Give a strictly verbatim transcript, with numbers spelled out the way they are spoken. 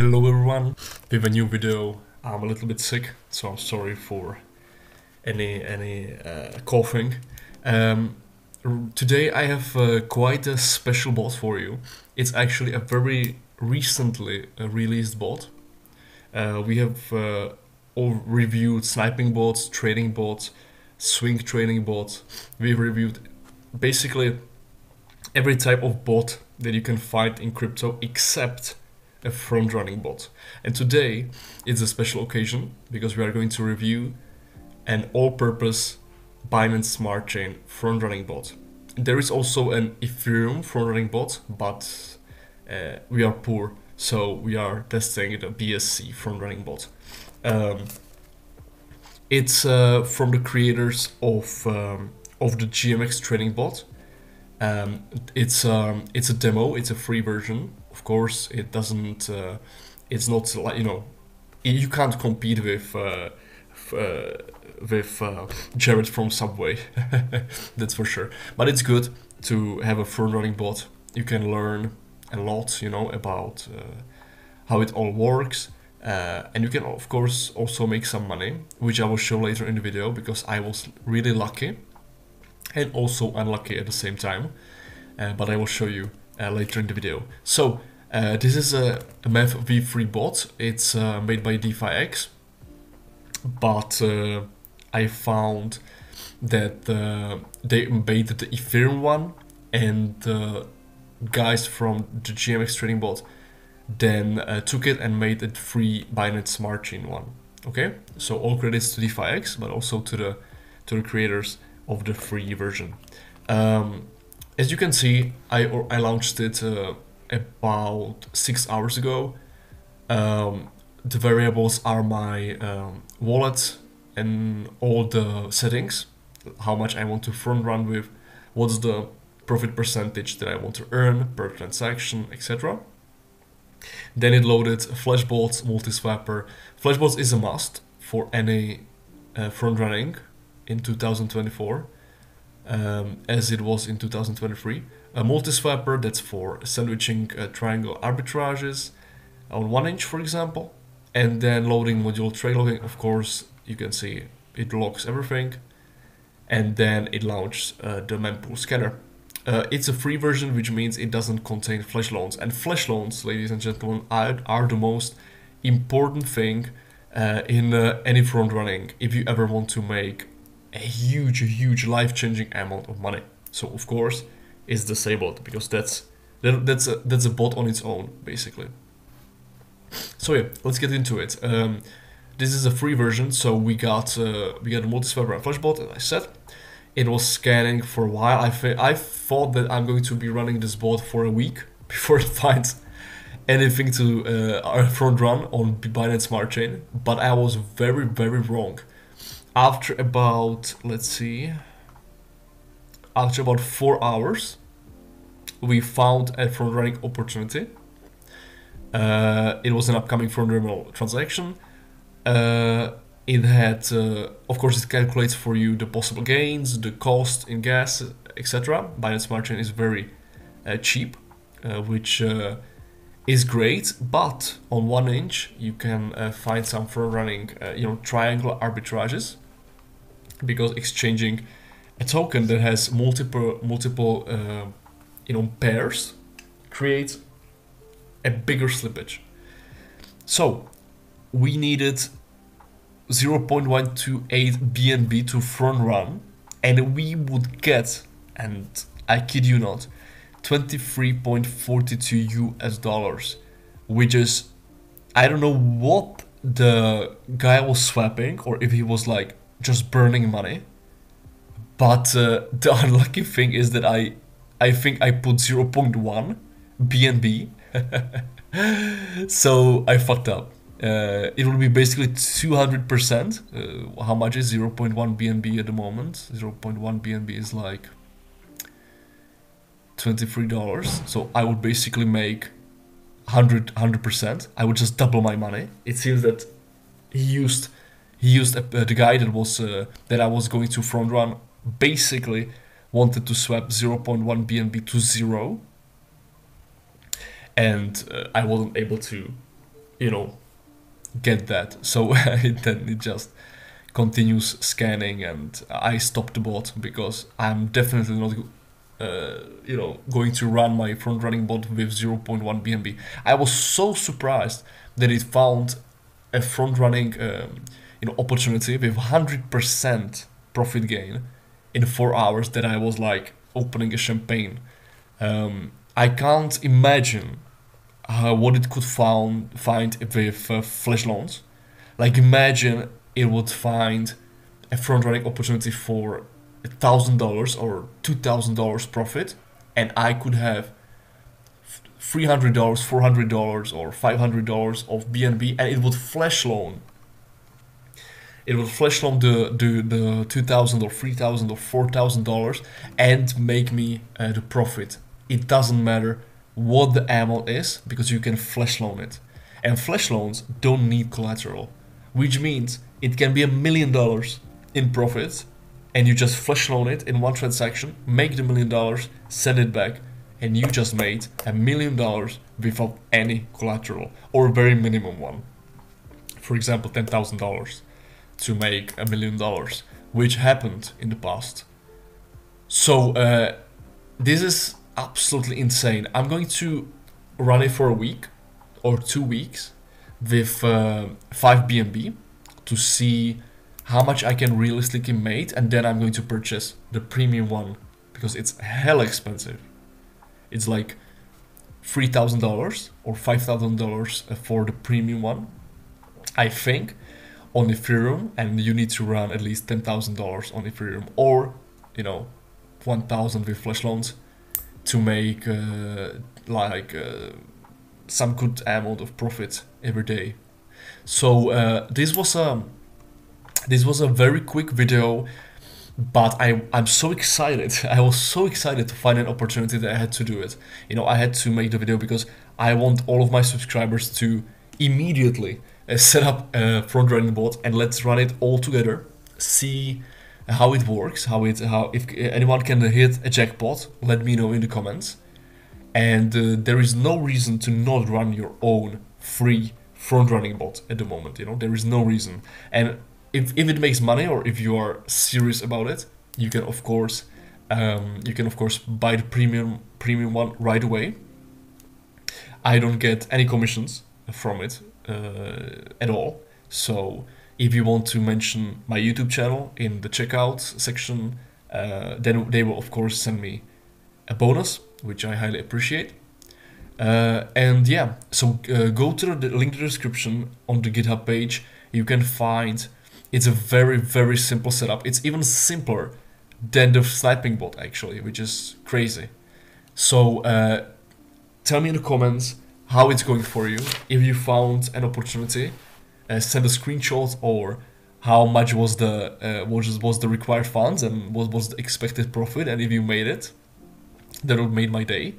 Hello everyone, with a new video. I'm a little bit sick, so I'm sorry for any any uh, coughing. Um, today I have uh, quite a special bot for you. It's actually a very recently released bot. Uh, we have uh, all reviewed sniping bots, trading bots, swing trading bots. We've reviewed basically every type of bot that you can find in crypto except a front-running bot, and today it's a special occasion because we are going to review an all-purpose Binance Smart Chain front-running bot. There is also an Ethereum front-running bot, but uh, we are poor, so we are testing the B S C front-running bot. Um, it's uh, from the creators of um, of the G M X trading bot. Um, it's um, it's a demo. It's a free version. Of course, it doesn't. Uh, it's not like you know, you can't compete with uh, uh, with uh, Jared from Subway. That's for sure. But it's good to have a front-running bot. You can learn a lot, you know, about uh, how it all works, uh, and you can of course also make some money, which I will show later in the video because I was really lucky and also unlucky at the same time. Uh, but I will show you. Uh, later in the video. So uh, this is a M E V v three bot. It's uh, made by DeFiX, but uh, I found that uh, they made the Ethereum one, and uh, guys from the G M X trading bot then uh, took it and made it free Binance Smart Chain one. Okay, so all credits to DeFiX, but also to the to the creators of the free version. Um, As you can see, I or I launched it uh, about six hours ago. Um, the variables are my um, wallet and all the settings, how much I want to front run with, what's the profit percentage that I want to earn per transaction, et cetera. Then it loaded Flashbots, multi-swiper. Flashbots is a must for any uh, front running in two thousand twenty-four. Um, as it was in two thousand twenty-three. A multi-swiper, that's for sandwiching uh, triangle arbitrages on one inch, for example, and then loading module trade logging. Of course, you can see it logs everything, and then it launches uh, the mempool scanner. Uh, it's a free version, which means it doesn't contain flash loans, and flash loans, ladies and gentlemen, are, are the most important thing uh, in uh, any front running if you ever want to make a huge, huge life-changing amount of money. So of course, it's disabled because that's that's a, that's a bot on its own, basically. So yeah, let's get into it. Um, this is a free version, so we got uh, we got a multi-swiper and flashbot, as I said. It was scanning for a while. I th I thought that I'm going to be running this bot for a week before it finds anything to uh, front run on Binance Smart Chain, but I was very, very wrong. After about, let's see, after about four hours, we found a front-running opportunity. Uh, it was an upcoming front-running transaction. Uh, it had, uh, of course, it calculates for you the possible gains, the cost in gas, et cetera. Binance Smart Chain is very uh, cheap, uh, which uh, is great, but on one inch you can uh, find some front-running, uh, you know, triangle arbitrages. Because exchanging a token that has multiple multiple uh, you know pairs creates a bigger slippage. So we needed zero point one two eight B N B to front run, and we would get, and I kid you not, twenty-three point four two U S dollars, which is, I don't know what the guy was swapping or if he was like just burning money, but uh, the unlucky thing is that I I think I put zero point one B N B. So I fucked up. Uh, it will be basically two hundred percent. Uh, how much is zero point one B N B at the moment? zero point one B N B is like twenty-three dollars. So I would basically make one hundred percent. I would just double my money. It seems that he used He used uh, the guy that was uh, that I was going to front run basically wanted to swap zero point one B N B to zero, and uh, I wasn't able to you know, get that. So it, then it just continues scanning, and I stopped the bot because I'm definitely not uh, you know, going to run my front running bot with zero point one B N B. I was so surprised that it found a front running um, you know, opportunity with one hundred percent profit gain in four hours that I was like opening a champagne. Um, I can't imagine uh, what it could found, find with uh, flash loans. Like, imagine it would find a front-running opportunity for one thousand dollars or two thousand dollars profit, and I could have three hundred dollars, four hundred dollars or five hundred dollars of B N B, and it would flash loan. It would flash loan the, the, the two thousand dollars or three thousand dollars or four thousand dollars and make me uh, the profit. It doesn't matter what the amount is, because you can flash loan it. And flash loans don't need collateral, which means it can be a million dollars in profits, and you just flash loan it in one transaction, make the million dollars, send it back, and you just made a million dollars without any collateral, or a very minimum one. For example, ten thousand dollars to make a million dollars, which happened in the past. So uh, this is absolutely insane. I'm going to run it for a week or two weeks with uh, five B N B to see how much I can realistically make, and then I'm going to purchase the premium one because it's hella expensive. It's like three thousand dollars or five thousand dollars for the premium one, I think, on Ethereum, and you need to run at least ten thousand dollars on Ethereum, or, you know, one thousand with flash loans to make uh, like uh, some good amount of profit every day. So uh, this was a this was a very quick video, but I I'm so excited. I was so excited to find an opportunity that I had to do it. You know, I had to make the video because I want all of my subscribers to immediately uh, set up a front running bot, and let's run it all together. See how it works. How it how if anyone can hit a jackpot, let me know in the comments. And uh, there is no reason to not run your own free front-running bot at the moment, you know, there is no reason. And if, if it makes money, or if you are serious about it, you can of course um, you can of course buy the premium premium one right away. I don't get any commissions from it uh, at all. So if you want to mention my YouTube channel in the checkout section, uh, then they will of course send me a bonus, which I highly appreciate. Uh, and yeah, so uh, go to the link in the description on the GitHub page. You can find, it's a very, very simple setup. It's even simpler than the sniping bot, actually, which is crazy. So uh, tell me in the comments how it's going for you. If you found an opportunity, uh, send a screenshot, or how much was the, uh, what was the required funds and what was the expected profit, and if you made it. That would make my day.